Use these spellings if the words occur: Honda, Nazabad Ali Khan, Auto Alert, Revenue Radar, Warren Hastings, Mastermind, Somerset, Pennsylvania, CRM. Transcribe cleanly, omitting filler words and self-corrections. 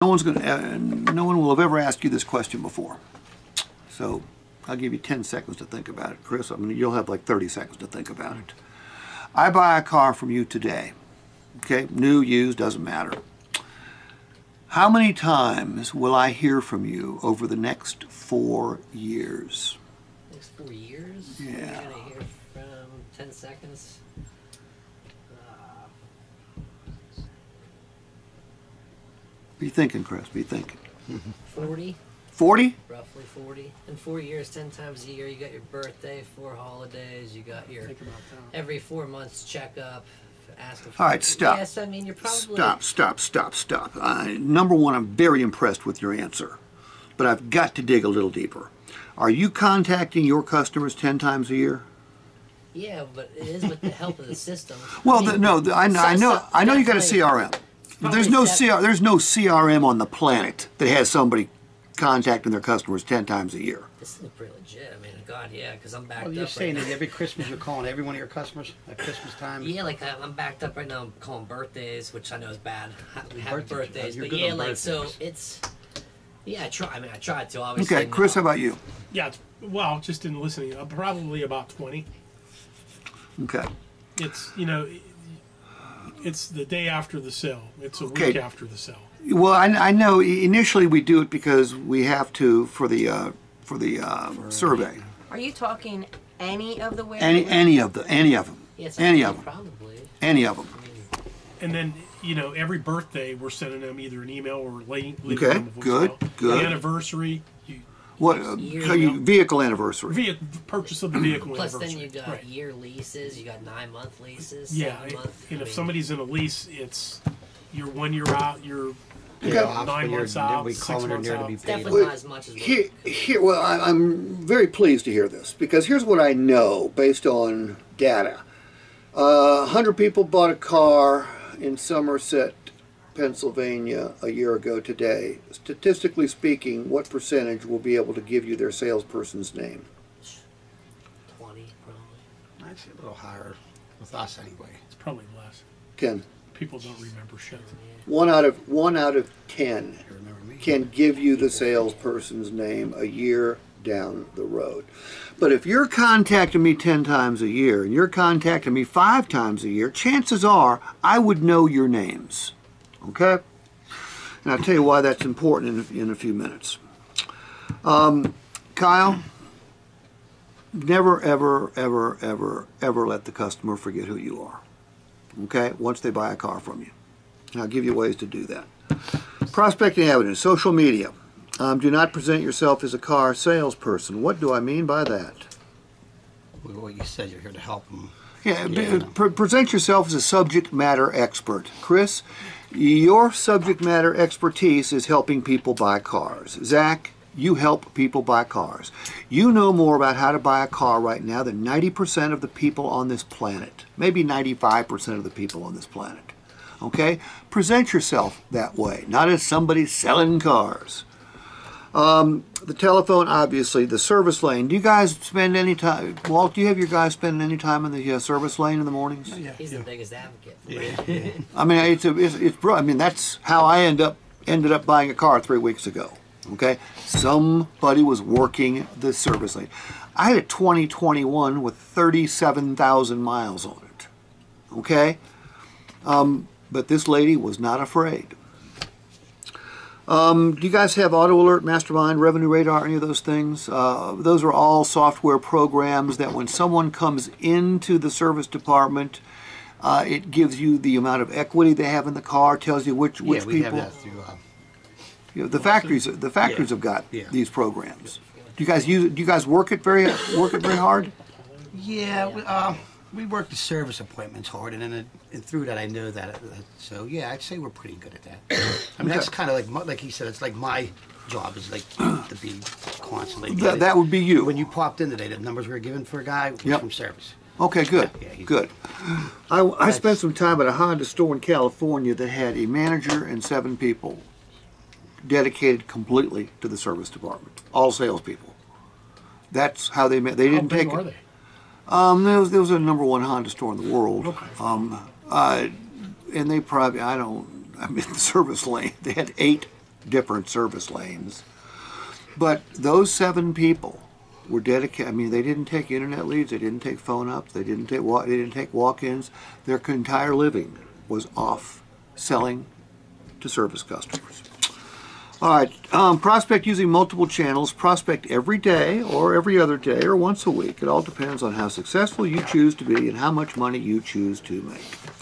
No one will have ever asked you this question before. So I'll give you 10 seconds to think about it. Chris, I mean, you'll have like 30 seconds to think about it. I buy a car from you today. Okay, new, used, doesn't matter. How many times will I hear from you over the next 4 years? Next 4 years? Yeah. I'm going to hear from 10 seconds. 40. 40? Roughly 40. In 4 years, 10 times a year, you got your birthday, 4 holidays, you got your every 4 months checkup. All right, stop. Yes, I mean, you're probably... Stop. Number one, I'm very impressed with your answer, but I've got to dig a little deeper. Are you contacting your customers 10 times a year? Yeah, but it is with the help of the system. Well, I mean, I know you got a CRM. There's no CRM on the planet that has somebody contacting their customers 10 times a year. This is pretty legit. I mean, God, yeah, because I'm backed up. Well, you're saying that every Christmas you're calling every one of your customers at Christmas time? Yeah, like I'm backed up right now. I'm calling birthdays, which I know is bad. Happy birthdays. But yeah, like, so it's, yeah, I try. I mean, I try to, obviously. Okay, Chris, how about you? Yeah, well, just in listening, probably about 20. Okay. It's, you know, it's the day after the sale. It's a week after the sale. Well, I know initially we do it because we have to for survey. Are you talking any of the wares? Any of them. Yes, any of them. And then, you know, every birthday we're sending them either an email or leaving them a voicemail. Good. The anniversary. Vehicle anniversary. Purchase of the vehicle anniversary. Plus then you got year leases, you got 9-month leases, 7-month. And if somebody's in a lease, it's you're 1 year out, you're 9 months out, 6 months out. It's definitely not as much as well, I'm very pleased to hear this, because here's what I know based on data. 100 people bought a car in Somerset, Pennsylvania a year ago today. Statistically speaking, what percentage will be able to give you their salesperson's name? 20, probably. I'd say a little higher with us anyway. It's probably less. 10. People don't remember shit. One out of 10 can give you the salesperson's name a year down the road. But if you're contacting me 10 times a year and you're contacting me 5 times a year, chances are I would know your names. Okay? And I'll tell you why that's important in a few minutes. Kyle, never, ever, ever, ever, ever let the customer forget who you are. Okay? Once they buy a car from you. And I'll give you ways to do that. Prospecting avenues, social media. Do not present yourself as a car salesperson. What do I mean by that? Well, you said you're here to help them. Yeah, yeah. Present yourself as a subject matter expert. Chris, your subject matter expertise is helping people buy cars. Zach, you help people buy cars. You know more about how to buy a car right now than 90% of the people on this planet. Maybe 95% of the people on this planet. Okay? Present yourself that way, not as somebody selling cars. The telephone, obviously, the service lane. Do you guys spend any time, Walt, do you have your guys spend any time in the service lane in the mornings? Yeah. He's the biggest advocate for it. I mean, I mean, that's how I ended up buying a car 3 weeks ago. Okay? Somebody was working the service lane. I had a 2021 with 37,000 miles on it. Okay? But this lady was not afraid. Do you guys have Auto Alert, Mastermind, Revenue Radar, any of those things? Those are all software programs that when someone comes into the service department, it gives you the amount of equity they have in the car, tells you which people. Yeah, we have that through... you know, the factories have got these programs. Do you guys use it? Do you guys work it very hard? Yeah, we work the service appointments hard, and then through that I know that. So yeah, I'd say we're pretty good at that. I mean, that's kind of like he said. It's like my job is like to be constantly. That would be you. When you popped in today, the numbers we were given for a guy was from service. Okay, good, good. I spent some time at a Honda store in California that had a manager and 7 people dedicated completely to the service department. All salespeople. That's how they met. They didn't take. How big are they? There was a #1 Honda store in the world, and they probably, I mean, the service lane, they had 8 different service lanes. But those 7 people were dedicated. I mean, they didn't take internet leads, they didn't take phone ups, they didn't take walk-ins. Their entire living was off selling to service customers. All right, prospect using multiple channels. Prospect every day or every other day or once a week. It all depends on how successful you choose to be and how much money you choose to make.